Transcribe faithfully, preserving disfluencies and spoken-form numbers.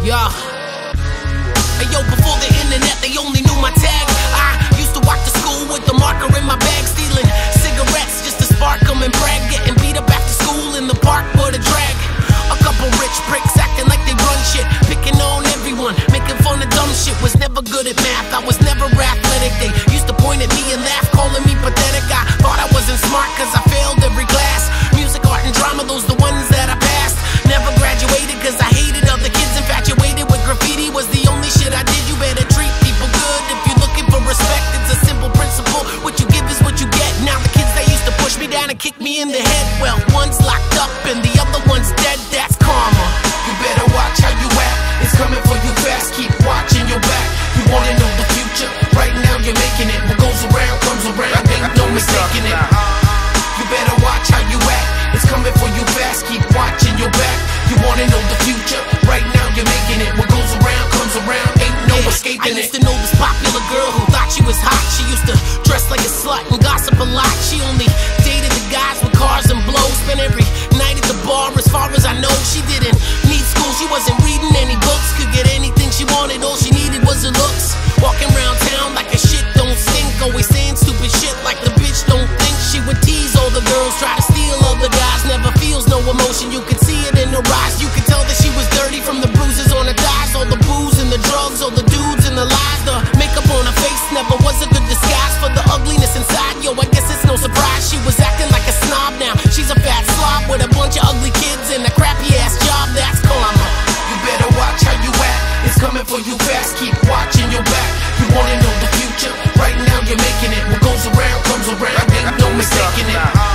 Yeah. Hey yo, before the internet, they only knew my tag. I used to walk to school with the marker in my bag, stealing cigarettes just to spark them and brag. Getting beat up after school in the park for the drag. A couple rich pricks acting like they run shit, picking on everyone, making fun of dumb shit. Was never good at math, I was never athletic. They used to point at me and laugh, calling me pathetic. I thought I wasn't smart cause I failed every class. Music, art, and drama, those the ones that I passed. Never graduated cause I hated other kids. Infatuated with graffiti was the only shit I did. You better treat people good if you're looking for respect. It's a simple principle, what you give is what you get. Now the kids that used to push me down and kick me in the head, well, one's locked up and the other one's dead. That's karma. You better watch how you act, it's coming for you fast. Keep watching your back. You wanna know the future, right now you're making it. What goes around comes around, ain't no mistaking it. You better watch how you act, it's coming for you fast. Keep watching your back. You wanna know the future, right now you're making it. What goes around comes around, ain't no escaping it. I used to know this popular girl who thought she was hot. She used to dress like a slut and gossip a lot. She only dated the guys with cars and blows. Spent every night at the bar as far as I know. She didn't need school, she wasn't reading any books. Could get anything she wanted, all she needed was her looks. Walking around town like a shit don't stink, always saying stupid shit like the bitch don't think. She would tease all the girls, try to steal all the guys. Never feels no emotion, you could see it in her eyes. You could tell that she was dirty from the bruises on her thighs. All the booze and the drugs, all the dudes and the lies. The makeup on her face never was a good disguise for the ugliness inside. Yo, I guess it's no surprise she was acting like a snob now. She's a fat slob with a bunch of ugly kids and a crappy ass job. That's karma. You better watch how you act, it's coming for you fast. Keep watching your back. You wanna know the future, right now you're making it. What goes around comes around, ain't no mistaking it.